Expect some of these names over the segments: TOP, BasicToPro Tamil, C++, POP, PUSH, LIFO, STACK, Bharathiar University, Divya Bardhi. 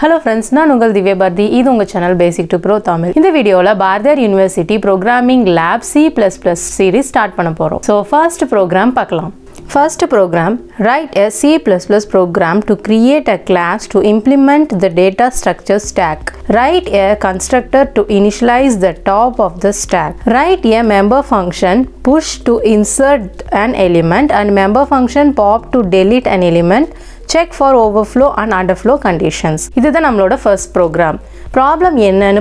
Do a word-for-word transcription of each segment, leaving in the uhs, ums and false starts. Hello friends, I am Divya Bardhi. This is your channel BasicToPro Tamil. In this video, we will start Bharathiar University Programming Lab C plus plus series. Start. So, first program. First program, write a C plus plus program to create a class to implement the data structure stack. Write a constructor to initialize the top of the stack. Write a member function push to insert an element and member function pop to delete an element. Check for overflow and underflow conditions. This is the first program. Problem enna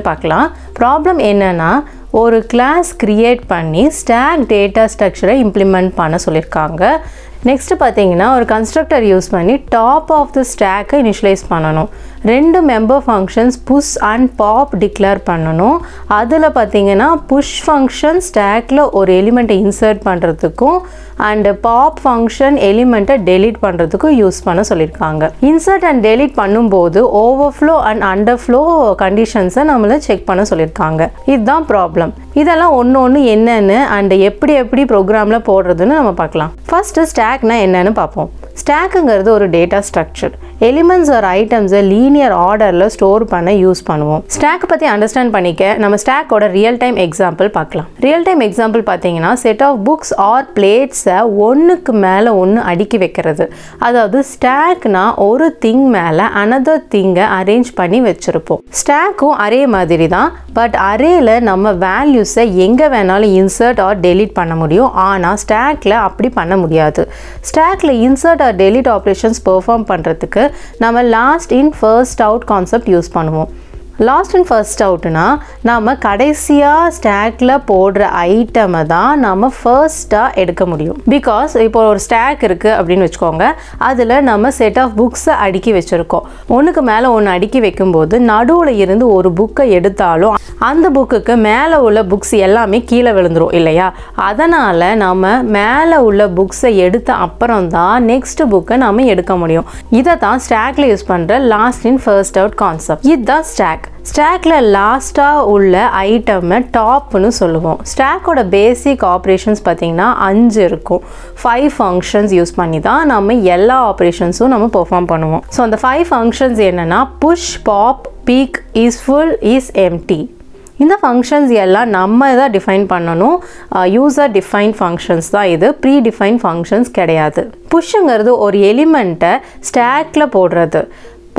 problem enna na oru class create panni stack data structure implement panna sollirukanga. Next pathina oru constructor use panni top of the stack initialize pananum. Rendu member functions push and pop declare pananum. Adula pathina push function stack la oru element insert pandradhukkum and pop function element delete pandradhukku use panna sollirukanga. Insert and delete pannumbodhu overflow and underflow conditions namala check panna sollirukanga. Idha problem. This is and the program. First, stack na stack is a data structure. Elements or items are linear order la store panna use pannuvom. Stack pathi understand panikka nama stack oda real time example paakalam. Real time example pathina set of books or plates onnukku mela onnu adiki vekkiradhu adhaadu stack na oru thing mela another thing arrange panni vechirupom. Stack um array madiri da but array la nama values enga venaalum insert or delete panna mudiyum ana stack la appadi panna mudiyadhu. Stack la insert or delete operations perform pandradhukku nama last in first out concept use பண்ணுவோம். Last in first out na nama kadaisiya stack la podra item da nama first ah edukka mudiyum because ipo or stack irukku appdin vechukonga adula nama set of books adiki vechirukom onukku mela on adiki vekumbodhu naduvula irundu oru book eduthalum and book ku mela ulla books ellame keela velundrum illaya adanala nama mela ulla books edutha appuram da next book nama edukka mudiyum idha da stack la use pandra last in first out concept idha stack. Stack la last ulla item top nu solluvom. Stack oda basic operations pathina five irukum. five functions use panni da nama ella operations um nama perform pannuvom. So and the five functions enna na push, pop, pick, is full, is empty. In the functions yella nama define pannanum uh, user defined functions da idu predefined functions kediyadhu. Push engiradhu or element stack la podradhu.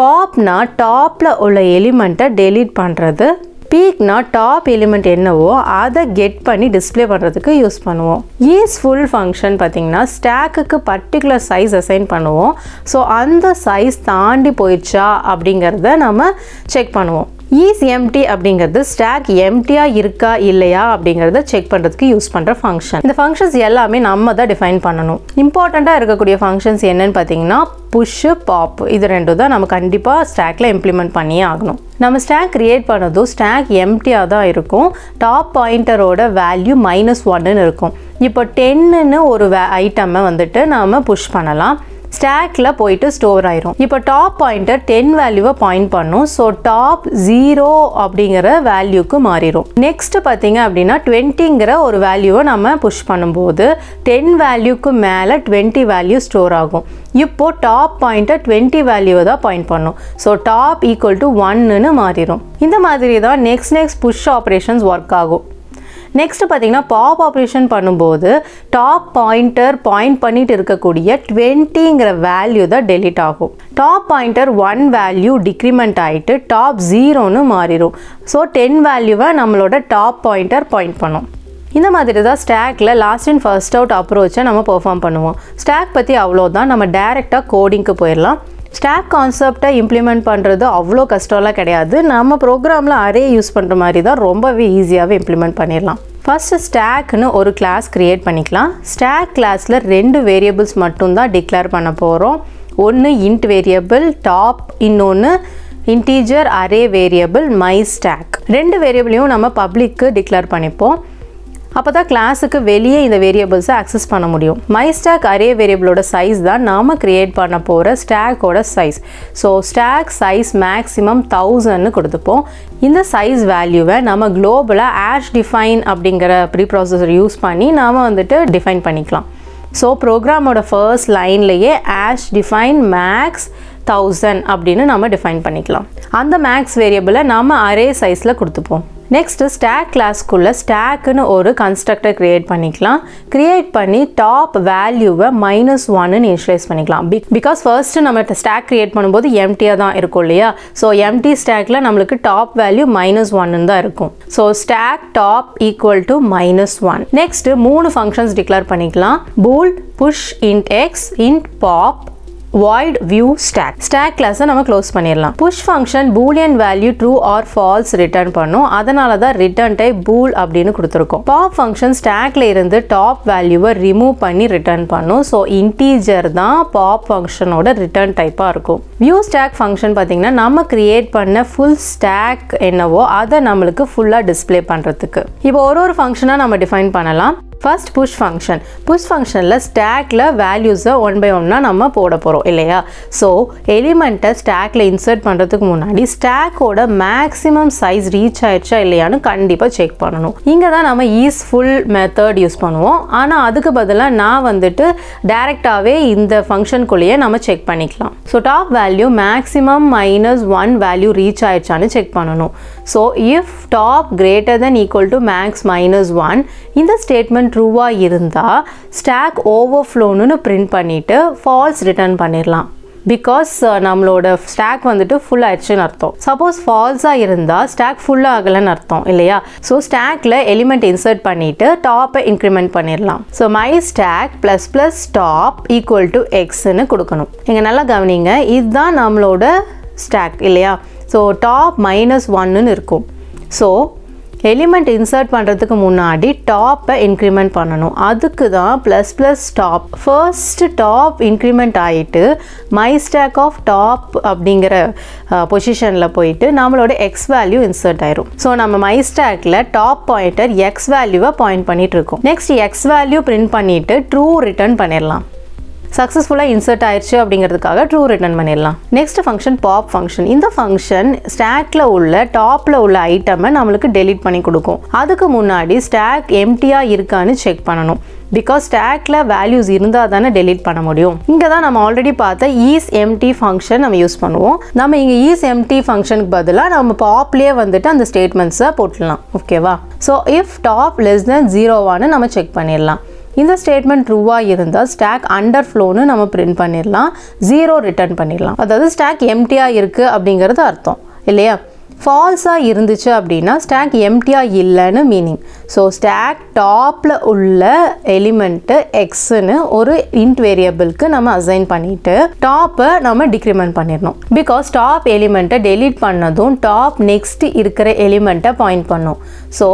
Pop na top la ulla element delete pandradhu. Peak na top element ennavo adha get panni display pandradhukku use pannuvom. Is full function pathina stack ku particular size assign pannuvom. So andha size taandi poicha abdingiradha nama check pannuvom. Is empty அப்படிங்கிறது stack empty-ஆ இருக்கா இல்லையா அப்படிங்கறத check பண்றதுக்கு use பண்ற function. இந்த functions எல்லாமே நம்ம தான் டிஃபைன் பண்ணனும். இம்பார்ட்டன்ட்டா இருக்கக்கூடிய ஃபங்க்ஷன்ஸ் என்னன்னு பாத்தீங்கன்னா push, pop இது ரெண்டும் தான் நம்ம கண்டிப்பா ஸ்டாக்ல இம்ப்ளிமென்ட் பண்ணியே ஆகணும். நம்ம ஸ்டாக் கிரியேட் பண்ணது ஸ்டாக் எம்ப்டியா தான் இருக்கும். டாப் பாயிண்டரோட வேல்யூ minus one ன்னு இருக்கும். இப்போ ten ன்னு ஒரு ஐட்டமை வந்துட்டு நாம புஷ் பண்ணலாம். Stack la poitu store aayirum. Ipo top pointer ten value point pannum. So top zero abdingra value ku maarirum. Next pathinga appadina twenty ngra or value nama push pannumbodhu ten value ku mela twenty value store aagum. Ipo top pointer twenty value da point pannum. So top equal to one nu maarirum. Indha maadhiri da next next push operations work aagum. Next pathina pop operation பண்ணும்போது top pointer point பண்ணிட்டு இருக்கக்கூடிய twenty ங்கற value தான் delete ஆகும். Top pointer one value decrement ஆயிட்டு top zero னு மாறிரும். So ten value-வ நம்மளோட top pointer point பண்ணும். இந்த மாதிரி தான் ஸ்டாக்ல லாஸ்ட் இன் ஃபர்ஸ்ட் அவுட் அப்ரோச்சை நம்ம பெர்ஃபார்ம் பண்ணுவோம். ஸ்டாக் பத்தி அவ்வளோதான், நம்ம டைரக்ட்டா கோடிங்க்கு போயிரலாம். ஸ்டாக் கான்செப்டை இம்ப்ளிமெண்ட் பண்ணுறது அவ்வளோ கஷ்டம்லாம் கிடையாது. நம்ம ப்ரோக்ராமில் அரே யூஸ் பண்ணுற மாதிரி தான் ரொம்பவே ஈஸியாகவே இம்ப்ளிமெண்ட் பண்ணிடலாம். ஃபர்ஸ்ட் ஸ்டாக்னு ஒரு கிளாஸ் கிரியேட் பண்ணிக்கலாம். ஸ்டாக் கிளாஸில் ரெண்டு வேரியபிள்ஸ் மட்டும்தான் டிக்ளேர் பண்ண போகிறோம். ஒன்று இன்ட் வேரியபிள் டாப், இன்னொன்று integer array variable my stack. ரெண்டு வேரியபிளையும் நம்ம பப்ளிக்கு டிக்ளேர் பண்ணிப்போம். அப்போ தான் கிளாஸுக்கு வெளியே இந்த வேரியபிள்ஸை ஆக்சஸ் பண்ண முடியும். மை ஸ்டாக் அரே வேரியபிளோட சைஸ் தான் நாம் கிரியேட் பண்ண போகிற ஸ்டாக்கோட size. So stack size maximum தௌசண்ட்னு கொடுத்துப்போம். இந்த சைஸ் வேல்யூவை நம்ம குளோபலாக ஆஷ் டிஃபைன் அப்படிங்கிற ப்ரீ ப்ராசஸர் யூஸ் பண்ணி நாம் வந்துட்டு டிஃபைன் பண்ணிக்கலாம். ஸோ ப்ரோக்ராமோட ஃபர்ஸ்ட் லைன்லேயே ஆஷ் டிஃபைன் மேக்ஸ் thousand அப்படினு நாம define பண்ணிக்கலாம். அந்த max variable நாம array sizeல கொடுத்துப்போம். Next stack class குள்ள stack னு ஒரு constructor create பண்ணிக்கலாம். Create பண்ணி top value minus one னு initialize பண்ணிக்கலாம். Because first நம்ம stack create பண்ணும்போது empty ஆ தான் இருக்கும் இல்லையா? So empty stackல நமக்கு top value minus one னு தான் இருக்கும். So stack top equal to minus one. Next மூணு functions declare பண்ணிக்கலாம். bool, push int x, int pop, void view stack. Stack class நம்ம close பண்ணிரலாம். Push function boolean value true or false return பண்ணும். அதனால தான் return type bool அப்படினு கொடுத்திருக்கோம். Pop function stackல இருந்து top value-வை remove பண்ணி return பண்ணும். So integer தான் pop function ஓட return type-ஆ இருக்கும். View stack function பாத்தீங்கன்னா நம்ம create பண்ண full stack என்னவோ அத நமக்கு full-ஆ display பண்றதுக்கு. இப்போ ஒரு ஒரு function-ஆ நம்ம define பண்ணலாம். First push function. Push function la stack la values one by one na nama poda porom illaya. So element stack la insert pandradhukku munadi stack oda maximum size reach aicha illaya nu kandipa check pananum. Inga da nama is full method use panuvom. Ana adukku badala na vandittu direct ave inda function kuliye nama check panikalam. So top value maximum minus one value reach aicha nu check pananum. So if top greater than equal to max minus one inda statement ட்ரூவா இருந்தா stack ஓவர்ஃப்ளோன்னு print பண்ணிட்டு false return பண்ணிரலாம். Because நம்மளோட stack வந்துட்டு full ஆயிடுச்சுன்னு அர்த்தம். Suppose ஃபால்ஸாக இருந்தால் ஸ்டாக் ஃபுல்லாக ஆகலன்னு அர்த்தம் இல்லையா? ஸோ ஸ்டாக்ல எலிமெண்ட் இன்சர்ட் பண்ணிட்டு டாப்பை இன்க்ரிமெண்ட் பண்ணிடலாம். So my stack plus plus top equal to எக்ஸ்ன்னு கொடுக்கணும். இங்கே நல்லா கவனிங்க, இதுதான் நம்மளோட ஸ்டாக் இல்லையா? ஸோ டாப் மைனஸ் ஒன்னுன்னு இருக்கும். ஸோ எலிமெண்ட் இன்சர்ட் பண்ணுறதுக்கு முன்னாடி டாப்பை இன்க்ரிமெண்ட் பண்ணணும். அதுக்கு தான் plus plus top. First top increment ஆகிட்டு மை ஸ்டாக் ஆஃப் டாப் அப்படிங்கிற பொசிஷனில் போயிட்டு நம்மளோட எக்ஸ் வேல்யூ இன்சர்ட் ஆயிரும். ஸோ நம்ம மை ஸ்டாக்ல டாப் பாயிண்டர் எக்ஸ் வேல்யூவை பாயிண்ட் பண்ணிட்டு இருக்கோம். நெக்ஸ்ட் எக்ஸ் வேல்யூ பிரிண்ட் பண்ணிட்டு ட்ரூ ரிட்டர்ன் பண்ணிடலாம். சக்ஸஸ்ஃபுல்லாக இன்சர்ட் ஆயிடுச்சு அப்படிங்கிறதுக்காக ட்ரூ ரிட்டர்ன் பண்ணிடலாம். Next function pop function. இந்த ஃபங்க்ஷன் ஸ்டாக்ல உள்ள டாப்ல உள்ள ஐட்டமை நம்மளுக்கு டெலிட் பண்ணி கொடுக்கும். அதுக்கு முன்னாடி ஸ்டாக் எம்டியாக இருக்கான்னு செக் பண்ணணும். பிகாஸ் ஸ்டாக்ல வேல்யூஸ் இருந்தால் தானே டெலிட் பண்ண முடியும். இங்கே தான் நம்ம ஆல்ரெடி பார்த்த ஈஸ் எம்டி ஃபங்க்ஷன் நம்ம யூஸ் பண்ணுவோம். நம்ம இங்கே ஈஸ் எம்டி ஃபங்க்ஷனுக்கு பதிலாக நம்ம பாப்லேயே வந்துட்டு அந்த ஸ்டேட்மெண்ட்ஸை போட்டுடலாம். ஓகேவா? So if top less than ஜீரோவானு நம்ம செக் பண்ணிடலாம். இந்த ஸ்டேட்மெண்ட் ட்ரூவாக இருந்தால் ஸ்டாக் அண்டர்ஃப்ளோன்னு நம்ம பிரிண்ட் பண்ணிடலாம். ஜீரோ ரிட்டர்ன் பண்ணிடலாம். அதாவது ஸ்டாக் எம்டியாக இருக்குது அப்படிங்கிறது அர்த்தம் இல்லையா? ஃபால்ஸாக இருந்துச்சு அப்படின்னா ஸ்டாக் எம்டியாக இல்லைன்னு மீனிங். ஸோ ஸ்டாக் டாப்பில் உள்ள எலிமெண்ட்டு எக்ஸ்ன்னு ஒரு இன்ட் வேரியபிளுக்கு நம்ம அசைன் பண்ணிவிட்டு டாப்பை நம்ம டிக்ரிமெண்ட் பண்ணிடணும். பிகாஸ் டாப் எலிமெண்ட்டை டெலீட் பண்ணதும் டாப் நெக்ஸ்ட் இருக்கிற எலிமெண்ட்டை பாயிண்ட் பண்ணும். So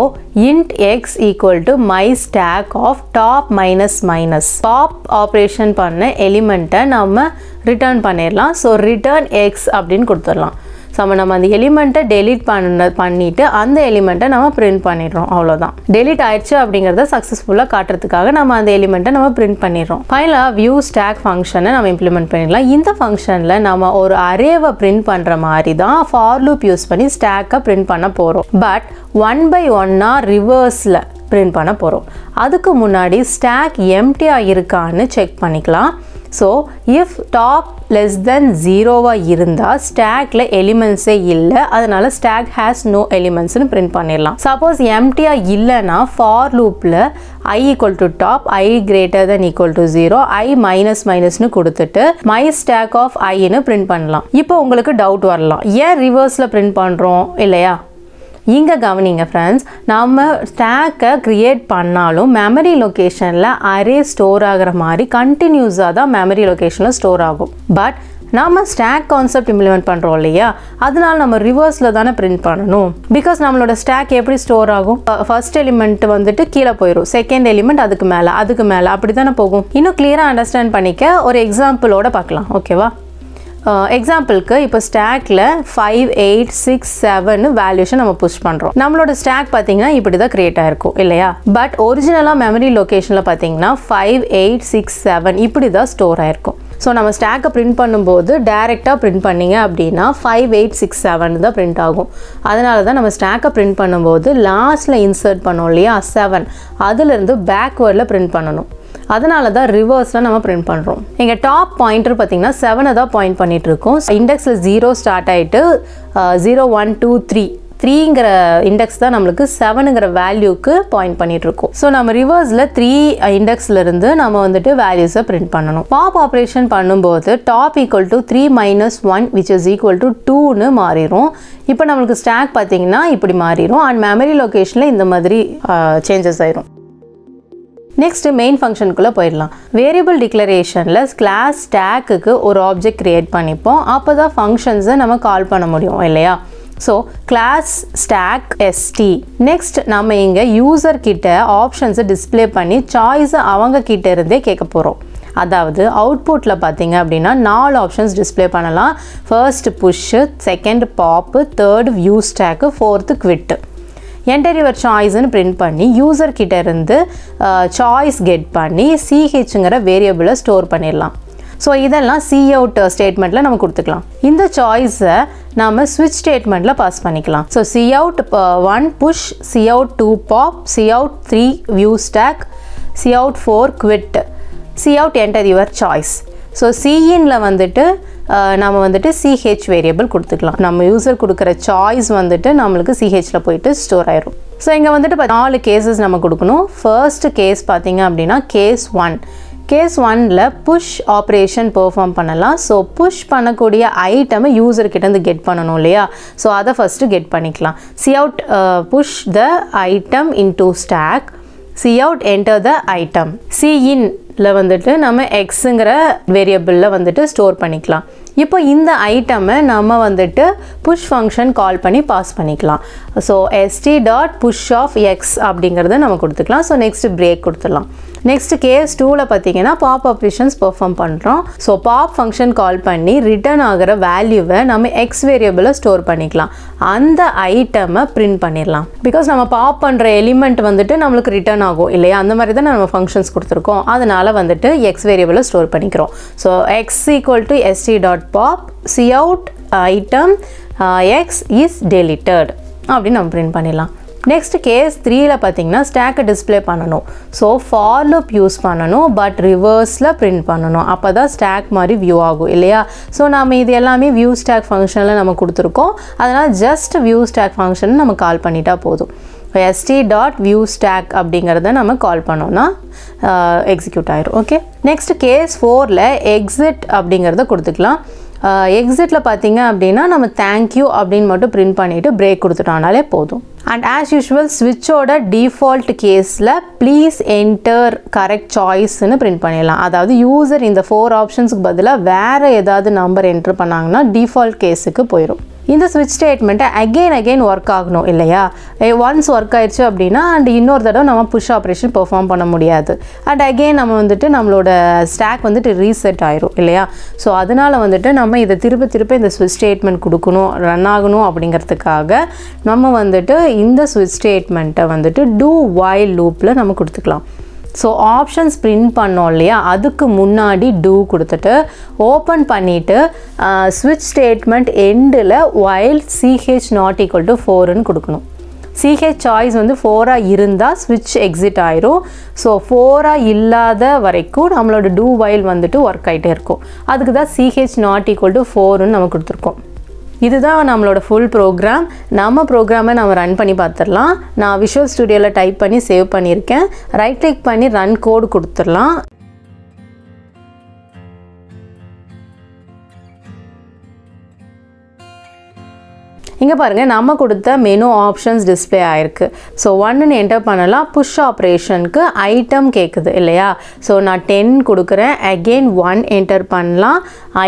int x equal to my stack of top minus minus top operation பண்ண எலிமெண்ட்டை நம்ம ரிட்டர்ன் பண்ணிடலாம். ஸோ ரிட்டர்ன் எக்ஸ் அப்படின்னு கொடுத்துடலாம். சம நம்ம அந்த எலிமெண்ட்டை டெலிட் பண்ண பண்ணிவிட்டு அந்த எலிமெண்ட்டை நம்ம பிரிண்ட் பண்ணிடுறோம். அவ்வளோதான். டெலிட் ஆயிடுச்சு அப்படிங்கிறத சக்ஸஸ்ஃபுல்லாக காட்டுறதுக்காக நம்ம அந்த எலிமெண்ட்டை நம்ம பிரிண்ட் பண்ணிடுறோம். ஃபைனலாக வியூ ஸ்டாக் ஃபங்க்ஷனை நம்ம இம்ப்ளிமெண்ட் பண்ணிடலாம். இந்த ஃபங்க்ஷனில் நம்ம ஒரு அரேவை பிரிண்ட் பண்ணுற மாதிரி தான் ஃபார் லூப் யூஸ் பண்ணி ஸ்டாக்கை பிரிண்ட் பண்ண போகிறோம். பட் ஒன் பை ஒன்னாக ரிவர்ஸில் பிரிண்ட் பண்ண போகிறோம். அதுக்கு முன்னாடி ஸ்டாக் எம்டியாக இருக்கான்னு செக் பண்ணிக்கலாம். So if top less than ஜீரோவாக இருந்தால் ஸ்டாக்ல எலிமெண்ட்ஸே இல்லை, அதனால ஸ்டாக் ஹேஸ் நோ எலிமெண்ட்ஸ்னு பிரிண்ட் பண்ணிடலாம். சப்போஸ் எம்டியாக இல்லைன்னா ஃபார் லூப்பில் i equal to top, i greater than equal to zero, i minus மைனஸ்னு கொடுத்துட்டு மை ஸ்டாக் ஆஃப் ஐன்னு பிரிண்ட் பண்ணலாம். இப்போ உங்களுக்கு டவுட் வரலாம், ஏன் ரிவர்ஸில் பிரிண்ட் பண்ணுறோம் இல்லையா? இங்கே கவனிங்க ஃப்ரெண்ட்ஸ், நம்ம ஸ்டாக்கை க்ரியேட் பண்ணாலும் மெமரி லொக்கேஷனில் அரே ஸ்டோர் ஆகிற மாதிரி கண்டினியூஸாக தான் மெமரி லொக்கேஷனில் ஸ்டோர் ஆகும். பட் நம்ம ஸ்டாக் கான்செப்ட் இம்ப்ளிமெண்ட் பண்ணுறோம் இல்லையா? அதனால நம்ம ரிவர்ஸில் தானே பிரிண்ட் பண்ணணும். பிகாஸ் நம்மளோட ஸ்டாக் எப்படி ஸ்டோர் ஆகும்? ஃபர்ஸ்ட் எலிமெண்ட் வந்துட்டு கீழே போயிடும், செகண்ட் எலிமெண்ட் அதுக்கு மேலே அதுக்கு மேலே அப்படி தானே போகும். இன்னும் கிளியராக அண்டர்ஸ்டாண்ட் பண்ணிக்க ஒரு எக்ஸாம்பிளோட பார்க்கலாம். ஓகேவா? எக்ஸாம்பிளுக்கு இப்போ ஸ்டாக்ல ஃபைவ் எயிட் சிக்ஸ் செவன் வேல்யூஷன் நம்ம புஷ் பண்ணுறோம். நம்மளோட ஸ்டாக் பார்த்தீங்கன்னா இப்படி தான் கிரியேட் ஆகிருக்கும் இல்லையா? பட் ஒரிஜினலாக மெமரி லொக்கேஷனில் பார்த்தீங்கன்னா ஃபைவ் எயிட் சிக்ஸ் செவன் இப்படி தான் ஸ்டோர் ஆகிருக்கும். ஸோ நம்ம ஸ்டாக்கை பிரிண்ட் பண்ணும்போது டேரெக்டாக பிரிண்ட் பண்ணிங்க அப்படின்னா ஃபைவ் எயிட் சிக்ஸ் செவன் தான் பிரிண்ட் ஆகும். அதனால தான் நம்ம ஸ்டாக்கை பிரிண்ட் பண்ணும்போது லாஸ்ட்டில் இன்சர்ட் பண்ணோம் இல்லையா செவன், அதுலேருந்து பேக்வேர்டில் பிரிண்ட் பண்ணணும். அதனால தான் ரிவர்ஸ்ல நாம print பண்றோம். இங்க top pointer பாத்தீங்கன்னா seven தான் point பண்ணிட்டு இருக்கோம். இன்டெக்ஸ்ல zero ஸ்டார்ட் ஆயிட்டு zero one two three threeங்கற இன்டெக்ஸ் தான் நமக்கு sevenங்கற வேல்யூக்கு பாயிண்ட் பண்ணிட்டு இருக்கும். சோ நாம ரிவர்ஸ்ல three இன்டெக்ஸ்ல இருந்து நாம வந்துட்டு வேல்யூஸை பிரிண்ட் பண்ணனும். பாப் ஆபரேஷன் பண்ணும்போது top equal to three minus one which is equal to two னு மாறிரும். இப்போ நமக்கு ஸ்டாக் பாத்தீங்கன்னா இப்படி மாறிரும் and memory locationல இந்த மாதிரி changes ஆயிரும். Next main function குள்ள போயிடலாம். Variable declarationல class stack க்கு ஒரு object create பண்ணிப்போம். அப்பதான் functions நம்ம கால் பண்ண முடியும் இல்லையா? So class stack st. Next நாம இங்க user கிட்ட options display பண்ணி choice அவங்க கிட்ட இருந்தே கேட்க போறோம். அதாவது அவுட்புட்ல பாத்தீங்க அப்படினா four ஆப்ஷன்ஸ் டிஸ்ப்ளே பண்ணலாம். First push, second pop, third view stack, fourth quit. Enter your choice னு print பண்ணி user கிட்ட இருந்து choice get பண்ணி chங்கற variable ஸ்டோர் பண்ணிரலாம். So இதெல்லாம் cout statementல நாம கொடுத்துக்கலாம். இந்த choice-ஐ நாம switch statementல pass பண்ணிக்கலாம். So cout one push, cout two pop, cout three view stack, cout four quit, cout enter your choice. So cinல வந்துட்டு நாம வந்துட்டு ch variable கொடுத்துக்கலாம். நம்ம யூசர் கொடுக்கிற choice வந்துட்டு நமக்கு chல போயிடு ஸ்டோர் ஆயிடும். சோ இங்க வந்துட்டு four cases நம்ம கொடுக்கணும். First case பாத்தீங்க அப்படினா case one. Case one ல push operation perform பண்ணலாம். So push பண்ணக்கூடிய item user கிட்ட இருந்து get பண்ணனும் இல்லையா? So அத first get பண்ணிக்கலாம். cout uh, push the item into stack, cout enter the item. cin ல வந்துட்டு நாம xங்கற வேரியபிள்ல வந்துட்டு ஸ்டோர் பண்ணிக்கலாம். இப்போ இந்த ஐட்டமை நாம வந்துட்டு push function கால் பண்ணி பாஸ் பண்ணிக்கலாம். So st.push of x அப்படிங்கறதை நாம கொடுத்துக்கலாம். So next break கொடுத்துடலாம். Next case two ல பாத்தீங்கன்னா pop operations perform பண்றோம். So pop function கால் பண்ணி ரிட்டர்ன் ஆகுற வேல்யூவை நாம x வேரியபிள்ல ஸ்டோர் பண்ணிக்கலாம். அந்த ஐட்டமை print பண்ணிரலாம். because நாம pop பண்ற எலிமெண்ட் வந்துட்டு நமக்கு ரிட்டர்ன் ஆகும் இல்லையா? அந்த மாதிரி தான் நம்ம functions கொடுத்திருக்கோம். அதனால வந்துட்டு x வேரியபிள்ல ஸ்டோர் பண்ணிக்கிறோம். So x equal to st.pop cout item uh, x is deleted அப்படி நம்ம print பண்ணிரலாம். Next case three ல பாத்தீங்கன்னா stack display பண்ணனும். So for loop யூஸ் பண்ணனும் but reverse ல print பண்ணனும். அப்பதான் stack மாதிரி view ஆகும் இல்லையா? So நாம இது எல்லாமே view stack functionல நம்ம கொடுத்திருக்கோம். அதனால just view stack function நம்ம கால் பண்ணிட்டா போதும். st.view stack அப்படிங்கறத நாம கால் பண்ணோம்னா எக்ஸிக்யூட் ஆயிடும். ஓகே. நெக்ஸ்ட் கேஸ் four ல exit அப்படிங்கறத கொடுத்துக்கலாம். எக்ஸிட்ல பாத்தீங்க அப்படினா நம்ம thank you அப்படினு மட்டும் print பண்ணிட்டு break கொடுத்துட்டானாலே போதும். And as usual switch ஓட default caseல please enter correct choice னு print பண்ணிரலாம். அதாவது user இந்த four optionsக்கு பதிலா வேற ஏதாவது நம்பர் enter பண்ணாங்கன்னா default caseக்கு போயிடும். இந்த switch statement again again work ஆகணும் இல்லையா? once work ஆயிருச்சு அப்படினா and இன்னொரு தடவை நம்ம push operation perform பண்ண முடியாது. and again நம்ம வந்துட்டு நம்மளோட stack வந்துட்டு reset ஆயிரும் இல்லையா? சோ அதனால வந்துட்டு நம்ம இத திரும்ப திரும்ப இந்த switch statement கொடுக்கணும் ரன் ஆகணும் அப்படிங்கிறதுக்காக நம்ம வந்துட்டு இந்த switch statement-ஐ வந்துட்டு do while loop-ல நம்ம கொடுத்துக்கலாம். So options print பண்ணோம் இல்லையா? அதுக்கு முன்னாடி do கொடுத்துட்டு open பண்ணிட்டு switch statement endல while ch not equal to four னு கொடுக்கணும். ch choice வந்து four ஆ இருந்தா switch exit ஆயிரும். So four ஆ இல்லாத வரைக்கும் நம்மளோட do while வந்துட்டு work ஆயிட்டே இருக்கும். அதுக்கு தான் ch not equal to four னு நம்ம கொடுத்திருக்கோம். இதுதான் நம்மளோட full program. நம்ம ப்ரோக்ராமை நாம ரன் பண்ணி பார்த்திரலாம். நான் Visual Studioல டைப் பண்ணி சேவ் பண்ணியிருக்கேன். ரைட் கிளிக் பண்ணி ரன் கோட் கொடுத்துடலாம். இங்க பாருங்க நம்ம கொடுத்த மெனு ஆப்ஷன்ஸ் display ஆயிருக்கு. சோ one னு என்டர் பண்ணலாம். புஷ் ஆபரேஷனுக்கு ஐட்டம் கேக்குது இல்லையா? சோ நான் ten கொடுக்கிறேன். again one என்டர் பண்ணலாம்.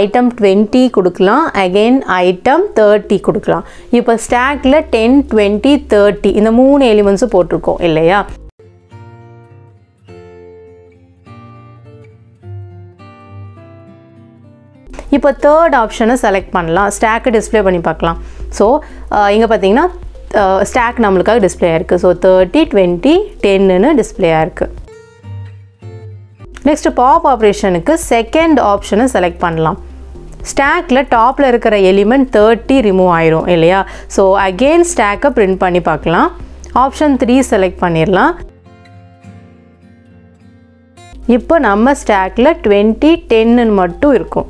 ஐட்டம் twenty கொடுக்கலாம். again ஐட்டம் thirty கொடுக்கலாம். இப்போ ஸ்டாக்ல ten twenty thirty இந்த மூணு எலிமெண்ட்ஸ் போட்டுருக்கோம் இல்லையா? இப்போ third ஆப்ஷனை செலக்ட் பண்ணலாம். ஸ்டாக் டிஸ்ப்ளே பண்ணி பார்க்கலாம். சோ இங்க பாத்தீங்கன்னா ஸ்டாக் நமக்காக டிஸ்ப்ளே ஆயிருக்கு. சோ thirty twenty ten னு டிஸ்ப்ளே ஆயிருக்கு. நெக்ஸ்ட் பாப் ஆபரேஷனுக்கு செகண்ட் ஆப்ஷனை செலக்ட் பண்ணலாம். ஸ்டாக்ல டாப்ல இருக்கிற எலிமெண்ட் thirty ரிமூவ் ஆயிரும் இல்லையா? சோ again ஸ்டாக்க பிரிண்ட் பண்ணி பார்க்கலாம். ஆப்ஷன் three செலக்ட் பண்ணிரலாம். இப்போ நம்ம ஸ்டாக்ல twenty ten மட்டும் இருக்கும்.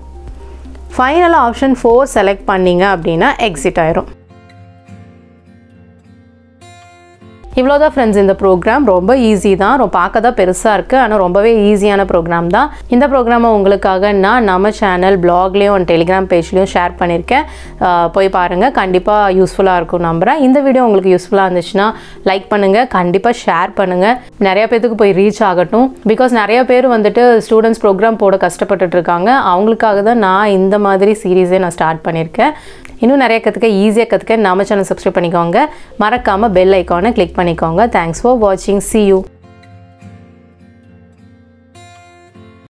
ஃபைனலா ஆப்ஷன் four செலக்ட் பண்ணீங்க அப்படினா எக்ஸிட் ஆயிரும். இவ்வளோதான் ஃப்ரெண்ட்ஸ், இந்த ப்ரோக்ராம் ரொம்ப ஈஸி தான். ரொம்ப பார்க்க தான் பெருசாக இருக்குது, ஆனால் ரொம்பவே ஈஸியான ப்ரோக்ராம் தான். இந்த ப்ரோக்ராமை உங்களுக்காக நான் நம்ம சேனல் பிளாக்லேயும் அண்ட் டெலிகிராம் பேஜ்லேயும் ஷேர் பண்ணியிருக்கேன், போய் பாருங்கள். கண்டிப்பாக யூஸ்ஃபுல்லாக இருக்கும் நம்புகிறேன். இந்த வீடியோ உங்களுக்கு யூஸ்ஃபுல்லாக இருந்துச்சுன்னா லைக் பண்ணுங்கள், கண்டிப்பாக ஷேர் பண்ணுங்கள், நிறையா பேர்த்துக்கு போய் ரீச் ஆகட்டும். பிகாஸ் நிறைய பேர் வந்துட்டு ஸ்டூடெண்ட்ஸ் ப்ரோக்ராம் போட கஷ்டப்பட்டுட்ருக்காங்க, அவங்களுக்காக தான் நான் இந்த மாதிரி சீரீஸே நான் ஸ்டார்ட் பண்ணியிருக்கேன். இன்னும் நிறைய கற்றுக்க ஈஸியாக கற்றுக்க நம்ம சேனல் சப்ஸ்கிரைப் பண்ணிக்கோங்க, மறக்காமல் பெல் ஐக்கானை கிளிக் பண்ணிக்கோங்க. தேங்க்ஸ் ஃபார் வாட்சிங், சி யூ.